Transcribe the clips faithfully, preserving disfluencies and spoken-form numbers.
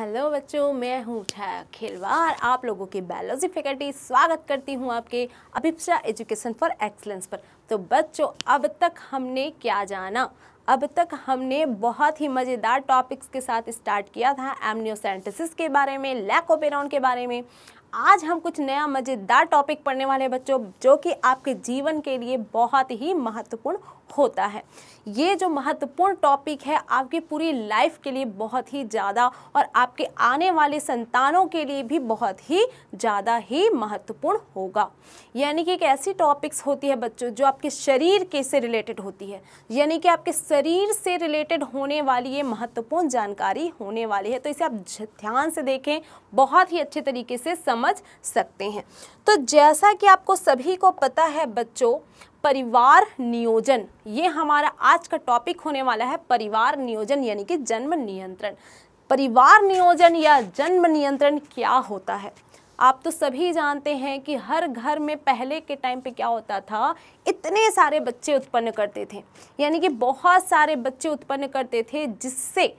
Hello बच्चों, मैं हूँ छाया खिलवाड़। आप लोगों की बायोलॉजी फैकल्टी स्वागत करती हूँ आपके अभिप्सा एजुकेशन फॉर एक्सलेंस पर। तो बच्चों, अब तक हमने क्या जाना? अब तक हमने बहुत ही मज़ेदार टॉपिक्स के साथ स्टार्ट किया था, एमनियोसेंटेसिस के बारे में, लैक ओपेरॉन के बारे में। आज हम कुछ नया मज़ेदार टॉपिक पढ़ने वाले हैं बच्चों, जो कि आपके जीवन के लिए बहुत ही महत्वपूर्ण होता है। ये जो महत्वपूर्ण टॉपिक है, आपकी पूरी लाइफ के लिए बहुत ही ज़्यादा और आपके आने वाले संतानों के लिए भी बहुत ही ज़्यादा ही महत्वपूर्ण होगा। यानी कि एक ऐसी टॉपिक्स होती है बच्चों जो आपके शरीर के से रिलेटेड होती है, यानी कि आपके शरीर से रिलेटेड होने वाली ये महत्वपूर्ण जानकारी होने वाली है। तो इसे आप ध्यान से देखें, बहुत ही अच्छे तरीके से समझ सकते हैं। तो जैसा कि आपको सभी को पता है बच्चों, परिवार नियोजन, ये हमारा आज का टॉपिक होने वाला है। परिवार नियोजन यानी कि जन्म नियंत्रण। परिवार नियोजन या जन्म नियंत्रण क्या होता है? आप तो सभी जानते हैं कि हर घर में पहले के टाइम पे क्या होता था, इतने सारे बच्चे उत्पन्न करते थे, यानी कि बहुत सारे बच्चे उत्पन्न करते थे, जिससे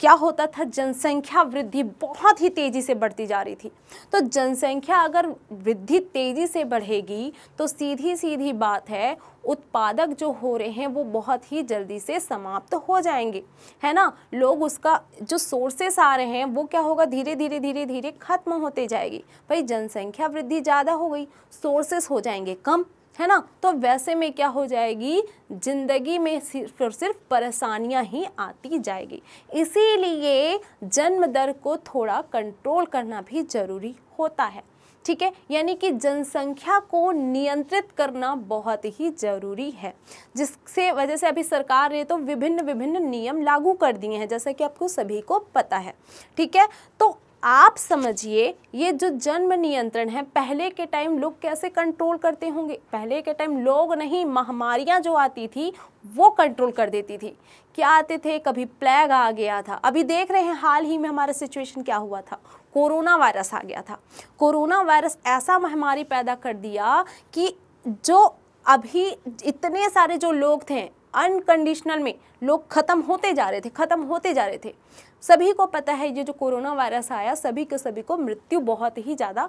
क्या होता था, जनसंख्या वृद्धि बहुत ही तेज़ी से बढ़ती जा रही थी। तो जनसंख्या अगर वृद्धि तेज़ी से बढ़ेगी तो सीधी सीधी बात है, उत्पादक जो हो रहे हैं वो बहुत ही जल्दी से समाप्त हो जाएंगे, है ना। लोग उसका जो सोर्सेस आ रहे हैं वो क्या होगा, धीरे धीरे धीरे धीरे खत्म होते जाएगी। भाई जनसंख्या वृद्धि ज़्यादा हो गई, सोर्सेस हो जाएंगे कम, है ना। तो वैसे में क्या हो जाएगी, ज़िंदगी में सिर्फ और सिर्फ परेशानियां ही आती जाएगी। इसीलिए जन्म दर को थोड़ा कंट्रोल करना भी ज़रूरी होता है, ठीक है। यानी कि जनसंख्या को नियंत्रित करना बहुत ही ज़रूरी है, जिससे वजह से अभी सरकार ने तो विभिन्न विभिन्न नियम लागू कर दिए हैं, जैसा कि आपको सभी को पता है, ठीक है। तो आप समझिए, ये जो जन्म नियंत्रण है, पहले के टाइम लोग कैसे कंट्रोल करते होंगे? पहले के टाइम लोग नहीं, महामारियां जो आती थी वो कंट्रोल कर देती थी। क्या आते थे, कभी प्लेग आ गया था, अभी देख रहे हैं हाल ही में हमारा सिचुएशन क्या हुआ था, कोरोना वायरस आ गया था। कोरोना वायरस ऐसा महामारी पैदा कर दिया कि जो अभी इतने सारे जो लोग थे अनकंडीशनल में, लोग ख़त्म होते जा रहे थे, ख़त्म होते जा रहे थे। सभी को पता है ये जो कोरोना वायरस आया, सभी के सभी को मृत्यु बहुत ही ज़्यादा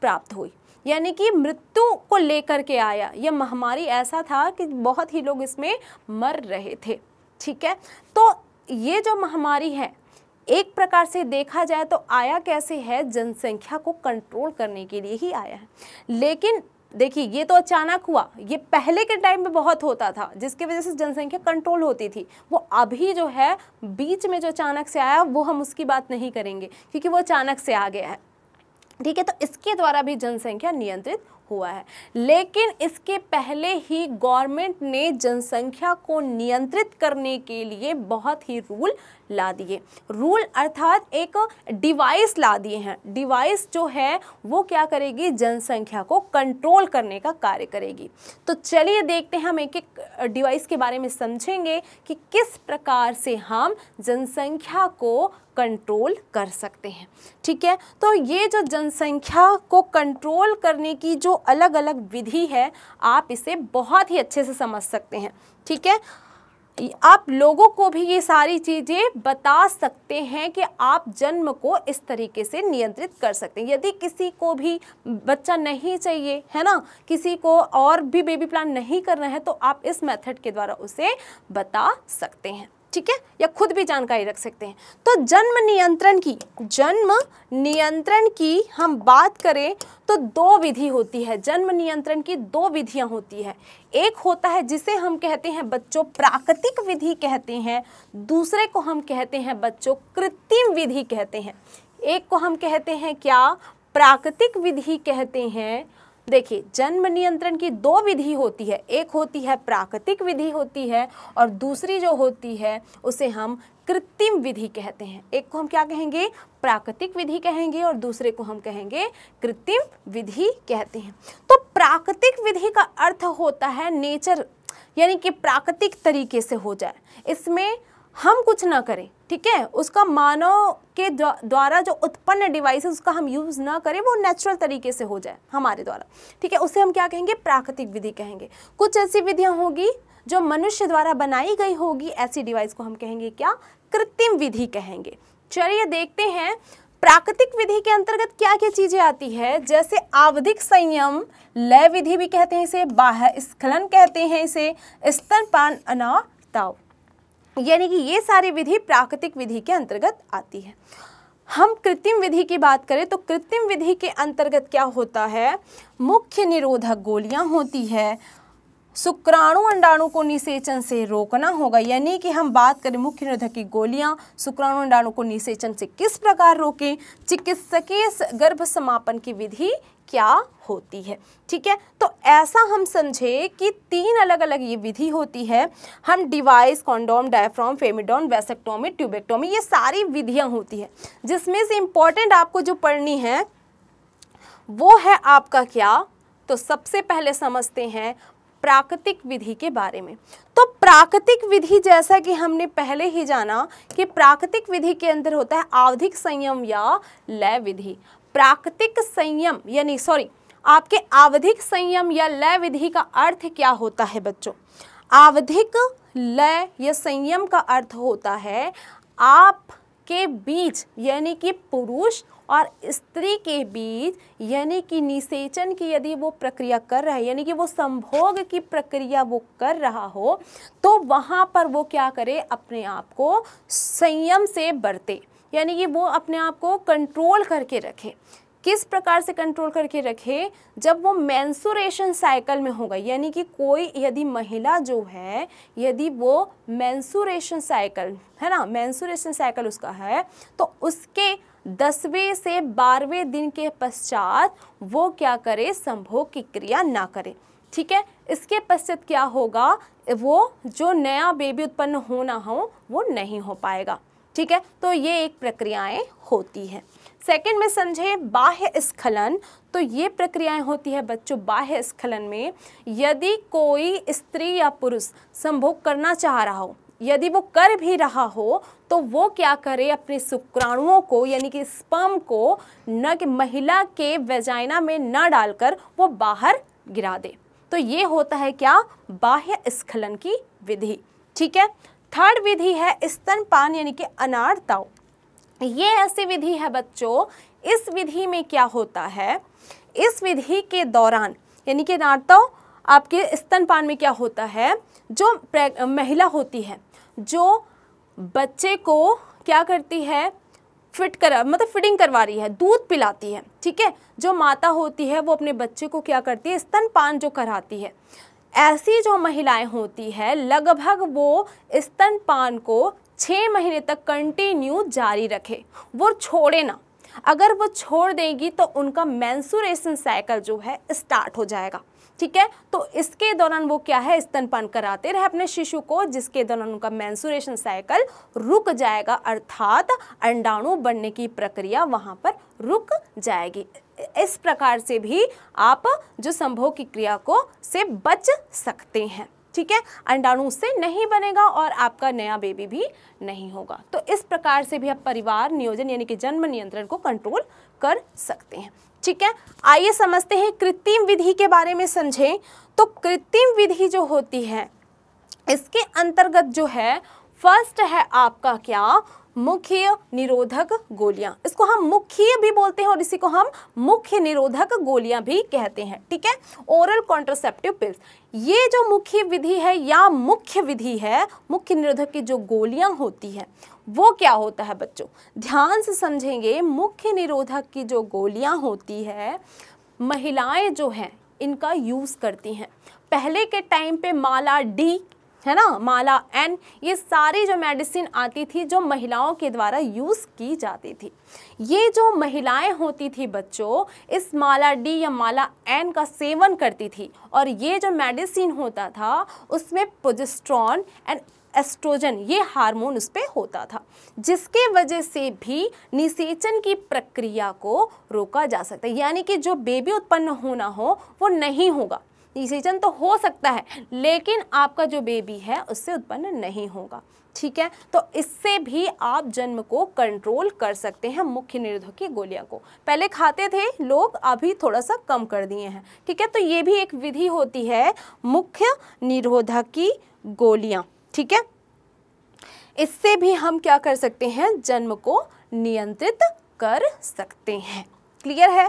प्राप्त हुई, यानी कि मृत्यु को लेकर के आया। यह महामारी ऐसा था कि बहुत ही लोग इसमें मर रहे थे, ठीक है। तो ये जो महामारी है, एक प्रकार से देखा जाए तो आया कैसे है, जनसंख्या को कंट्रोल करने के लिए ही आया है। लेकिन देखिए, ये तो अचानक हुआ, ये पहले के टाइम में बहुत होता था, जिसकी वजह से जनसंख्या कंट्रोल होती थी। वो अभी जो है बीच में जो अचानक से आया, वो हम उसकी बात नहीं करेंगे, क्योंकि वो अचानक से आ गया है, ठीक है। तो इसके द्वारा भी जनसंख्या नियंत्रित हुआ है। लेकिन इसके पहले ही गवर्नमेंट ने जनसंख्या को नियंत्रित करने के लिए बहुत ही रूल ला दिए। रूल अर्थात एक डिवाइस ला दिए हैं। डिवाइस जो है वो क्या करेगी, जनसंख्या को कंट्रोल करने का कार्य करेगी। तो चलिए देखते हैं, हम एक एक डिवाइस के बारे में समझेंगे कि किस प्रकार से हम जनसंख्या को कंट्रोल कर सकते हैं, ठीक है। तो ये जो जनसंख्या को कंट्रोल करने की जो अलग अलग विधि है, आप इसे बहुत ही अच्छे से समझ सकते हैं, ठीक है। आप लोगों को भी ये सारी चीज़ें बता सकते हैं कि आप जन्म को इस तरीके से नियंत्रित कर सकते हैं। यदि किसी को भी बच्चा नहीं चाहिए, है ना, किसी को और भी बेबी प्लान नहीं करना है, तो आप इस मेथड के द्वारा उसे बता सकते हैं, ठीक है, या खुद भी जानकारी रख सकते हैं। तो जन्म नियंत्रण की जन्म नियंत्रण की हम बात करें तो दो विधि होती है। जन्म नियंत्रण की दो विधियां होती है। एक होता है जिसे हम कहते हैं बच्चों प्राकृतिक विधि कहते हैं, दूसरे को हम कहते हैं बच्चों कृत्रिम विधि कहते हैं। एक को हम कहते हैं क्या, प्राकृतिक विधि कहते हैं। देखिए, जन्म नियंत्रण की दो विधि होती है, एक होती है प्राकृतिक विधि होती है और दूसरी जो होती है उसे हम कृत्रिम विधि कहते हैं। एक को हम क्या कहेंगे, प्राकृतिक विधि कहेंगे और दूसरे को हम कहेंगे कृत्रिम विधि कहते हैं। तो प्राकृतिक विधि का अर्थ होता है नेचर, यानी कि प्राकृतिक तरीके से हो जाए, इसमें हम कुछ ना करें, ठीक है। उसका मानव के द्वारा जो उत्पन्न डिवाइस है उसका हम यूज़ ना करें, वो नेचुरल तरीके से हो जाए हमारे द्वारा, ठीक है। उसे हम क्या कहेंगे, प्राकृतिक विधि कहेंगे। कुछ ऐसी विधियां होगी जो मनुष्य द्वारा बनाई गई होगी, ऐसी डिवाइस को हम कहेंगे क्या, कृत्रिम विधि कहेंगे, चलिए देखते हैं प्राकृतिक विधि के अंतर्गत क्या क्या चीज़ें आती है, जैसे आवधिक संयम, लय विधि भी कहते हैं इसे, बाह्य स्खलन कहते हैं इसे, स्तन पान, अनाताव, यानी कि ये सारी विधि प्राकृतिक विधि के अंतर्गत आती है। हम कृत्रिम विधि की बात करें तो कृत्रिम विधि के अंतर्गत क्या होता है, मुख्य निरोधक गोलियाँ होती है, शुक्राणु अंडाणु को निषेचन से रोकना होगा, यानी कि हम बात करें मुख्य निरोधक की गोलियाँ शुक्राणु अंडाणु को निषेचन से किस प्रकार रोकें। चिकित्सकीय गर्भ समापन की विधि क्या होती है, ठीक है। तो ऐसा हम समझे कि तीन अलग अलग ये विधि होती है। हम device, condom, diaphragm, femidom, vasectomy, tubectomy, ये सारी विधियाँ होती है, जिसमें से इम्पॉर्टेंट आपको जो पढ़नी है वो है आपका क्या, तो सबसे पहले समझते हैं प्राकृतिक विधि के बारे में। तो प्राकृतिक विधि, जैसा कि हमने पहले ही जाना कि प्राकृतिक विधि के अंदर होता है आवधिक संयम या लय विधि। प्राकृतिक संयम यानी सॉरी आपके आवधिक संयम या लय विधि का अर्थ क्या होता है बच्चों, आवधिक लय या संयम का अर्थ होता है आपके बीच यानी कि पुरुष और स्त्री के बीच, यानी कि निषेचन की यदि वो प्रक्रिया कर रहा है, यानी कि वो संभोग की प्रक्रिया वो कर रहा हो, तो वहाँ पर वो क्या करे, अपने आप को संयम से बरते, यानी कि वो अपने आप को कंट्रोल करके रखे। किस प्रकार से कंट्रोल करके रखे, जब वो मेंसुरेशन साइकिल में होगा, यानी कि कोई यदि महिला जो है यदि वो मेंसुरेशन साइकिल है ना, मेंसुरेशन साइकिल उसका है, तो उसके दसवें से बारहवें दिन के पश्चात वो क्या करे, संभोग की क्रिया ना करे, ठीक है। इसके पश्चात क्या होगा, वो जो नया बेबी उत्पन्न होना हो वो नहीं हो पाएगा, ठीक है। तो ये एक प्रक्रियाएं होती हैं। सेकंड में समझे बाह्य स्खलन, तो ये प्रक्रियाएं होती है बच्चों, बाह्य स्खलन में यदि कोई स्त्री या पुरुष संभोग करना चाह रहा हो, यदि वो कर भी रहा हो, तो वो क्या करे, अपने शुक्राणुओं को यानी कि स्पर्म को न कि महिला के वेजाइना में न डालकर वो बाहर गिरा दे। तो ये होता है क्या, बाह्य स्खलन की विधि, ठीक है। थर्ड विधि है स्तनपान यानी कि अनाताव। ये ऐसी विधि है बच्चों, इस विधि में क्या होता है, इस विधि के दौरान यानी कि अनाताव आपके स्तनपान में क्या होता है, जो महिला होती है जो बच्चे को क्या करती है, फिट करा मतलब फिटिंग करवा रही है, दूध पिलाती है, ठीक है। जो माता होती है वो अपने बच्चे को क्या करती है, स्तनपान जो कराती है। ऐसी जो महिलाएं होती है लगभग वो स्तनपान को छः महीने तक कंटिन्यू जारी रखें, वो छोड़े ना। अगर वो छोड़ देगी तो उनका मेंसुरेशन साइकिल जो है स्टार्ट हो जाएगा, ठीक है। तो इसके दौरान वो क्या है, स्तनपान कराते रहे अपने शिशु को, जिसके दौरान उनका मेंसुरेशन साइकिल रुक जाएगा, अर्थात अंडाणु बनने की प्रक्रिया वहाँ पर रुक जाएगी। इस प्रकार से भी आप जो संभोग की क्रिया को से बच सकते हैं, ठीक है। अंडाणु से नहीं बनेगा और आपका नया बेबी भी नहीं होगा। तो इस प्रकार से भी आप परिवार नियोजन यानी कि जन्म नियंत्रण को कंट्रोल कर सकते हैं, ठीक है। आइए समझते हैं कृत्रिम विधि के बारे में समझें। तो कृत्रिम विधि जो होती है इसके अंतर्गत जो है फर्स्ट है आपका क्या, मुख्य निरोधक गोलियाँ। इसको हम मुख्य भी बोलते हैं और इसी को हम मुख्य निरोधक गोलियाँ भी कहते हैं, ठीक है। ओरल कॉन्ट्रासेप्टिव पिल्स, ये जो मुख्य विधि है या मुख्य विधि है, मुख्य निरोधक की जो गोलियाँ होती है वो क्या होता है बच्चों, ध्यान से समझेंगे। मुख्य निरोधक की जो गोलियाँ होती है महिलाएँ जो हैं इनका यूज़ करती हैं। पहले के टाइम पे माला डी है ना, माला एन, ये सारी जो मेडिसिन आती थी जो महिलाओं के द्वारा यूज़ की जाती थी। ये जो महिलाएं होती थी बच्चों इस माला डी या माला एन का सेवन करती थी, और ये जो मेडिसिन होता था उसमें प्रोजेस्टरोन एंड एस्ट्रोजन ये हार्मोन उस पर होता था, जिसके वजह से भी निषेचन की प्रक्रिया को रोका जा सकता है। यानी कि जो बेबी उत्पन्न होना हो वो नहीं होगा, निषेचन तो हो सकता है लेकिन आपका जो बेबी है उससे उत्पन्न नहीं होगा, ठीक है। तो इससे भी आप जन्म को कंट्रोल कर सकते हैं मुख्य निरोधक की गोलियां को। पहले खाते थे लोग, अभी थोड़ा सा कम कर दिए हैं, ठीक है। तो ये भी एक विधि होती है मुख्य निरोधक की गोलियां, ठीक है। इससे भी हम क्या कर सकते हैं, जन्म को नियंत्रित कर सकते हैं। क्लियर है।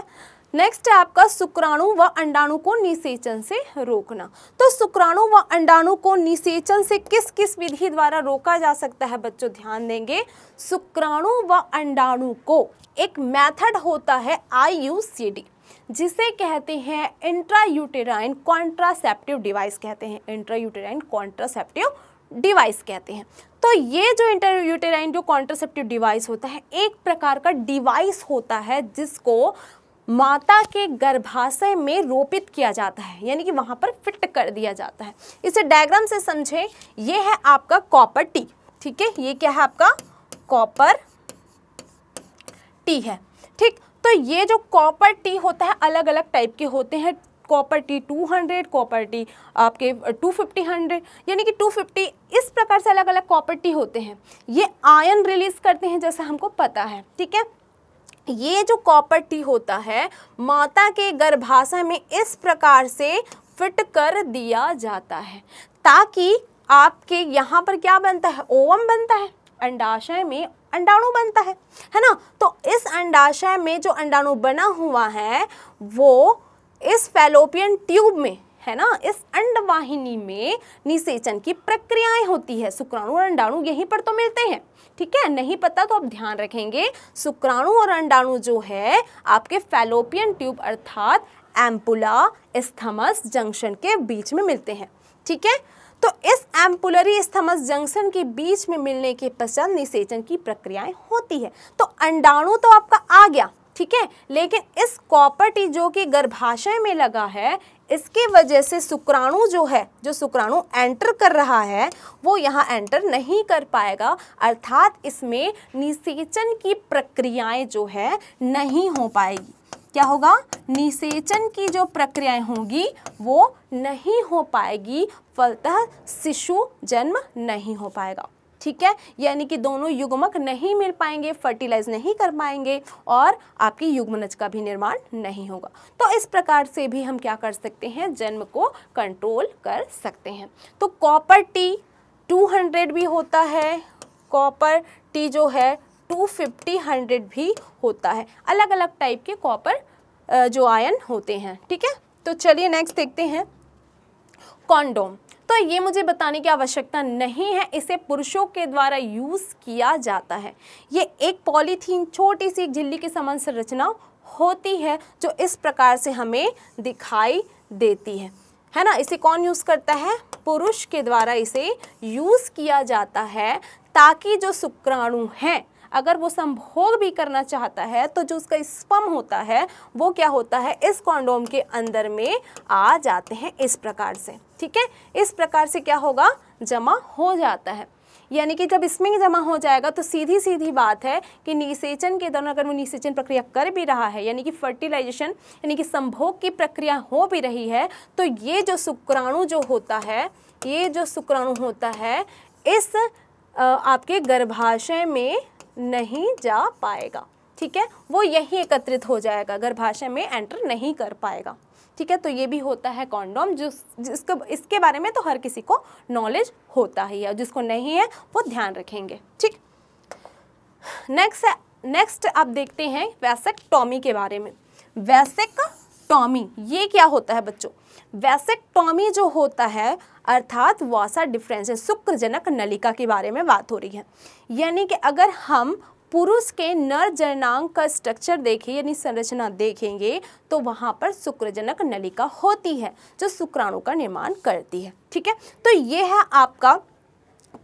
नेक्स्ट है आपका शुक्राणु व अंडाणु को निषेचन से रोकना। तो शुक्राणु व अंडाणु को निषेचन से किस किस विधि द्वारा रोका जा सकता है बच्चों, ध्यान देंगे। शुक्राणु व अंडाणु को एक मेथड होता है आई यू सी डी, जिसे कहते हैं इंट्रा यूटेराइन कॉन्ट्रासेप्टिव डिवाइस कहते हैं इंट्रा यूटेराइन कॉन्ट्रासेप्टिव डिवाइस कहते हैं। तो ये जो इंट्रा यूटेराइन जो कॉन्ट्रासेप्टिव डिवाइस होता है, एक प्रकार का डिवाइस होता है जिसको माता के गर्भाशय में रोपित किया जाता है, यानी कि वहाँ पर फिट कर दिया जाता है। इसे डायग्राम से समझें। ये है आपका कॉपर टी, ठीक है, ये क्या है आपका कॉपर टी है, ठीक। तो ये जो कॉपर टी होता है अलग अलग टाइप के होते हैं, copper T two hundred, copper T आपके टू फिफ्टी हंड्रेड, यानी कि टू फिफ्टी, इस प्रकार से अलग अलग कॉपर टी होते हैं। ये आयन रिलीज करते हैं जैसा हमको पता है, ठीक है। ये जो कॉपर टी होता है माता के गर्भाशय में इस प्रकार से फिट कर दिया जाता है ताकि आपके यहाँ पर क्या बनता है, ओवम बनता है, अंडाशय में अंडाणु बनता है, है ना। तो इस अंडाशय में जो अंडाणु बना हुआ है वो इस फैलोपियन ट्यूब में, है ना, इस अंडवाहिनी में निषेचन की प्रक्रियाएं होती है। शुक्राणु और अंडाणु यहीं पर तो मिलते हैं, ठीक है। नहीं पता तो आप ध्यान रखेंगे, शुक्राणु और अंडाणु जो है आपके फैलोपियन ट्यूब अर्थात एम्पुला इस्थमस जंक्शन के बीच में मिलते हैं, ठीक है। तो इस एम्पुलरी इस्थमस जंक्शन के बीच में मिलने के पश्चात निषेचन की प्रक्रियाएं होती है। तो अंडाणु तो आपका आ गया, ठीक है, लेकिन इस कॉपर टी जो कि गर्भाशय में लगा है, इसके वजह से शुक्राणु जो है, जो शुक्राणु एंटर कर रहा है वो यहाँ एंटर नहीं कर पाएगा, अर्थात इसमें निषेचन की प्रक्रियाएं जो है नहीं हो पाएगी। क्या होगा, निषेचन की जो प्रक्रियाएं होंगी वो नहीं हो पाएगी, फलतः शिशु जन्म नहीं हो पाएगा, ठीक है। यानी कि दोनों युग्मक नहीं मिल पाएंगे, फर्टिलाइज नहीं कर पाएंगे और आपकी युग्मनज का भी निर्माण नहीं होगा। तो इस प्रकार से भी हम क्या कर सकते हैं, जन्म को कंट्रोल कर सकते हैं। तो कॉपर टी टू हंड्रेड भी होता है, कॉपर टी जो है टू फिफ्टी हंड्रेड भी होता है, अलग अलग टाइप के कॉपर जो आयन होते हैं, ठीक है। तो चलिए नेक्स्ट देखते हैं कॉन्डोम। तो ये मुझे बताने की आवश्यकता नहीं है, इसे पुरुषों के द्वारा यूज़ किया जाता है। ये एक पॉलीथीन छोटी सी झिल्ली के समान संरचना होती है जो इस प्रकार से हमें दिखाई देती है, है ना। इसे कौन यूज़ करता है, पुरुष के द्वारा इसे यूज़ किया जाता है ताकि जो शुक्राणु हैं अगर वो संभोग भी करना चाहता है तो जो उसका स्पर्म होता है वो क्या होता है, इस कॉन्डोम के अंदर में आ जाते हैं इस प्रकार से, ठीक है। इस प्रकार से क्या होगा, जमा हो जाता है, यानी कि जब इसमें जमा हो जाएगा तो सीधी सीधी बात है कि निषेचन के दौरान अगर वो निषेचन प्रक्रिया कर भी रहा है, यानी कि फर्टिलाइजेशन यानी कि संभोग की प्रक्रिया हो भी रही है, तो ये जो शुक्राणु जो होता है, ये जो शुक्राणु होता है इस आपके गर्भाशय में नहीं जा पाएगा, ठीक है। वो यहीं एकत्रित हो जाएगा, गर्भाशय में एंटर नहीं कर पाएगा, ठीक है। तो ये भी होता है कॉन्डोम, जो जिसको इसके बारे में तो हर किसी को नॉलेज होता ही है, जिसको नहीं है वो ध्यान रखेंगे, ठीक। नेक्स्ट नेक्स्ट आप देखते हैं वैसेक्टॉमी के बारे में। वैसेक्टॉमी ये क्या होता है बच्चों, वैसेक्टॉमी जो होता है अर्थात वासा डिफरेंस, शुक्रजनक नलिका के बारे में बात हो रही है। यानी कि अगर हम पुरुष के नर जननांग का स्ट्रक्चर देखें यानी संरचना देखेंगे तो वहाँ पर शुक्रजनक नलिका होती है जो शुक्राणु का निर्माण करती है, ठीक है। तो ये है आपका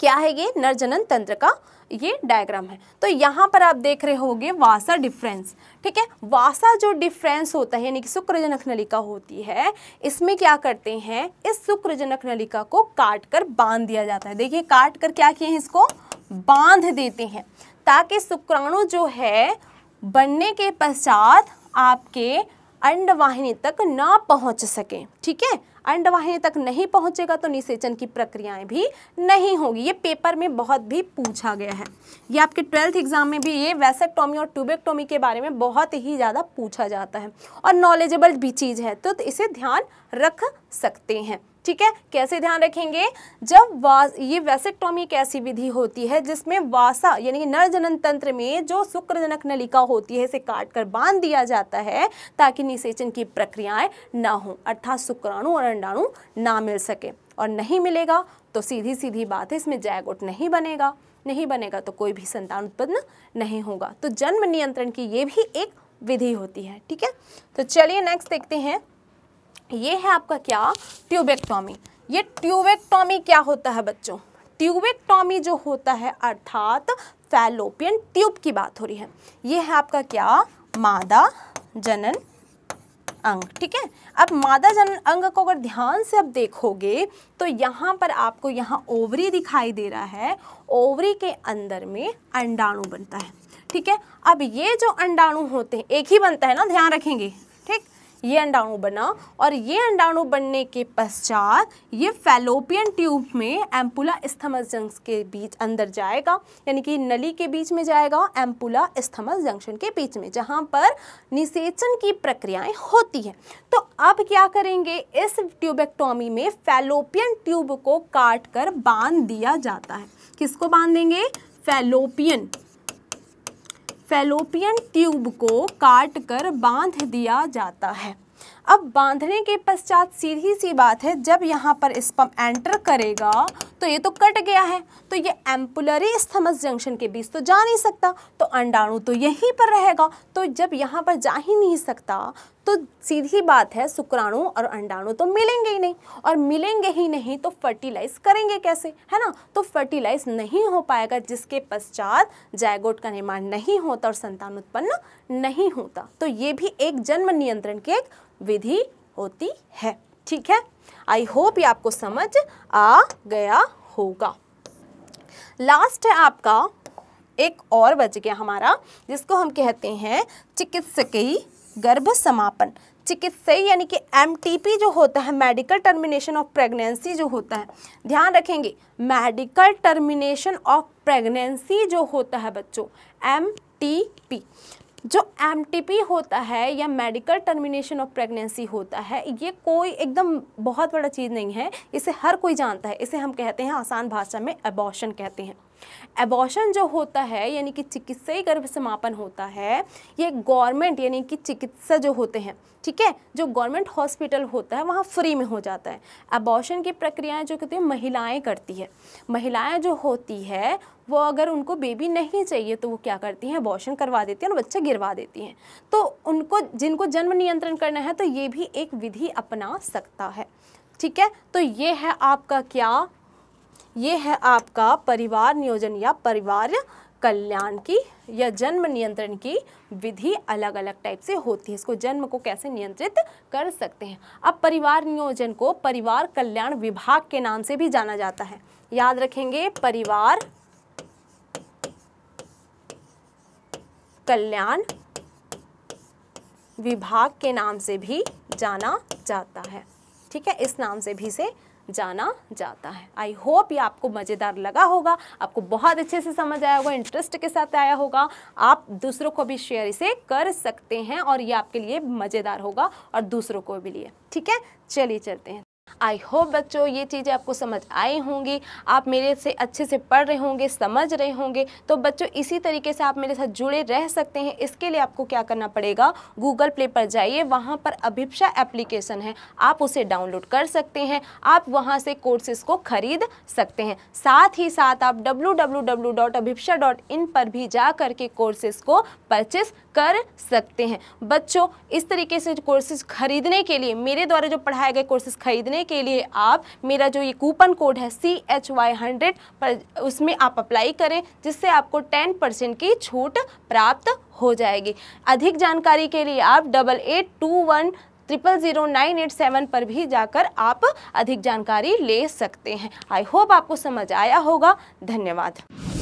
क्या है, ये नर जनन तंत्र का ये डायग्राम है। तो यहाँ पर आप देख रहे होंगे वासा डिफरेंस, ठीक है। वासा जो डिफरेंस होता है यानी कि शुक्रजनक नलिका होती है, इसमें क्या करते हैं, इस शुक्रजनक नलिका को काट कर बांध दिया जाता है। देखिए काट कर क्या किए हैं, इसको बांध देते हैं ताकि शुक्राणु जो है बनने के पश्चात आपके अंडवाहिनी तक ना पहुंच सके, ठीक है। अंडवाहिनी तक नहीं पहुंचेगा तो निषेचन की प्रक्रियाएं भी नहीं होगी। ये पेपर में बहुत भी पूछा गया है, ये आपके ट्वेल्थ एग्जाम में भी ये वैसेक्टोमी और ट्यूबेक्टोमी के बारे में बहुत ही ज़्यादा पूछा जाता है और नॉलेजेबल भी चीज़ है, तो, तो इसे ध्यान रख सकते हैं, ठीक है। कैसे ध्यान रखेंगे, जब ये वैसेक्टोमी एक ऐसी विधि होती है जिसमें वासा यानी कि नर जनन तंत्र में जो शुक्रजनक नलिका होती है इसे काट कर बांध दिया जाता है ताकि निषेचन की प्रक्रियाएं ना हो, अर्थात शुक्राणु और अंडाणु ना मिल सके। और नहीं मिलेगा तो सीधी सीधी बात है, इसमें जायगोट नहीं बनेगा, नहीं बनेगा तो कोई भी संतान उत्पन्न नहीं होगा। तो जन्म नियंत्रण की ये भी एक विधि होती है, ठीक है। तो चलिए नेक्स्ट देखते हैं, ये है आपका क्या, ट्यूबेक्टोमी। ये ट्यूबेक्टोमी क्या होता है बच्चों, ट्यूबेक्टोमी जो होता है अर्थात फैलोपियन ट्यूब की बात हो रही है, ये है आपका क्या, मादा जनन अंग, ठीक है। अब मादा जनन अंग को अगर ध्यान से आप देखोगे तो यहाँ पर आपको यहाँ ओवरी दिखाई दे रहा है, ओवरी के अंदर में अंडाणु बनता है, ठीक है। अब ये जो अंडाणु होते हैं एक ही बनता है ना, ध्यान रखेंगे, ठीक। ये अंडाणु बना और ये अंडाणु बनने के पश्चात ये फैलोपियन ट्यूब में एम्पुला इस्थमस जंक्शन के बीच अंदर जाएगा, यानी कि नली के बीच में जाएगा, एम्पुला इस्थमस जंक्शन के बीच में, जहाँ पर निषेचन की प्रक्रियाएं होती हैं। तो अब क्या करेंगे, इस ट्यूबेक्टोमी में फैलोपियन ट्यूब को काट कर बांध दिया जाता है। किसको बांधेंगे, फैलोपियन फैलोपियन ट्यूब को काट कर बांध दिया जाता है। अब बांधने के पश्चात सीधी सी बात है, जब यहाँ पर स्पर्म एंटर करेगा तो ये तो कट गया है, तो ये एम्पुलरी इस्थमस जंक्शन के बीच तो जा नहीं सकता, तो अंडाणु तो यहीं पर रहेगा। तो जब यहाँ पर जा ही नहीं सकता तो सीधी बात है शुक्राणु और अंडाणु तो मिलेंगे ही नहीं, और मिलेंगे ही नहीं तो फर्टिलाइज करेंगे कैसे, है ना। तो फर्टिलाइज नहीं हो पाएगा, जिसके पश्चात जायगोट का निर्माण नहीं होता और संतान उत्पन्न नहीं होता। तो ये भी एक जन्म नियंत्रण की एक विधि होती है, ठीक है। आई होप ये आपको समझ आ गया होगा। लास्ट है आपका एक और बच गया हमारा, जिसको हम कहते हैं चिकित्सकीय गर्भ समापन। चिकित्सकीय यानी कि एमटीपी जो होता है, मेडिकल टर्मिनेशन ऑफ प्रेग्नेंसी जो होता है, ध्यान रखेंगे मेडिकल टर्मिनेशन ऑफ प्रेग्नेंसी जो होता है बच्चों, एमटीपी जो एमटीपी होता है या मेडिकल टर्मिनेशन ऑफ प्रेगनेंसी होता है, ये कोई एकदम बहुत बड़ा चीज़ नहीं है, इसे हर कोई जानता है। इसे हम कहते हैं आसान भाषा में एबॉर्शन कहते हैं। एबॉर्शन जो होता है यानी कि चिकित्सकीय गर्भ समापन होता है, ये गवर्नमेंट यानी कि चिकित्सा जो होते हैं, ठीक है, जो गवर्नमेंट हॉस्पिटल होता है वहाँ फ्री में हो जाता है। एबॉर्शन की प्रक्रियाएं जो कहते हैं महिलाएं करती है, महिलाएं जो होती है वो अगर उनको बेबी नहीं चाहिए तो वो क्या करती हैं, एबॉर्शन करवा देती हैं और बच्चा गिरवा देती हैं। तो उनको, जिनको जन्म नियंत्रण करना है तो ये भी एक विधि अपना सकता है, ठीक है। तो ये है आपका क्या, ये है आपका परिवार नियोजन या परिवार कल्याण की या जन्म नियंत्रण की विधि अलग अलग टाइप से होती है, इसको जन्म को कैसे नियंत्रित कर सकते हैं। अब परिवार नियोजन को परिवार कल्याण विभाग के नाम से भी जाना जाता है, याद रखेंगे परिवार कल्याण विभाग के नाम से भी जाना जाता है, ठीक है, इस नाम से भी से जाना जाता है। आई होप ये आपको मज़ेदार लगा होगा, आपको बहुत अच्छे से समझ आया होगा, इंटरेस्ट के साथ आया होगा। आप दूसरों को भी शेयर इसे कर सकते हैं और ये आपके लिए मज़ेदार होगा और दूसरों को भी लिए, ठीक है। चलिए चलते हैं। आई होप बच्चों ये चीज़ें आपको समझ आई होंगी, आप मेरे से अच्छे से पढ़ रहे होंगे, समझ रहे होंगे। तो बच्चों इसी तरीके से आप मेरे साथ जुड़े रह सकते हैं। इसके लिए आपको क्या करना पड़ेगा, गूगल प्ले पर जाइए, वहाँ पर अभिप्सा एप्लीकेशन है, आप उसे डाउनलोड कर सकते हैं, आप वहाँ से कोर्सेज़ को खरीद सकते हैं। साथ ही साथ आप W W W dot Abhipsa dot in पर भी जा करके कोर्सेज़ को परचेस कर सकते हैं। बच्चों इस तरीके से कोर्सेज़ खरीदने के लिए, मेरे द्वारा जो पढ़ाए गए कोर्सेज़ खरीदने के लिए आप मेरा जो ये कूपन कोड है सी एच वाई हंड्रेड पर, उसमें आप अप्लाई करें, जिससे आपको टेन परसेंट की छूट प्राप्त हो जाएगी। अधिक जानकारी के लिए आप double eight two one triple zero nine eight seven पर भी जाकर आप अधिक जानकारी ले सकते हैं। आई होप आपको समझ आया होगा। धन्यवाद।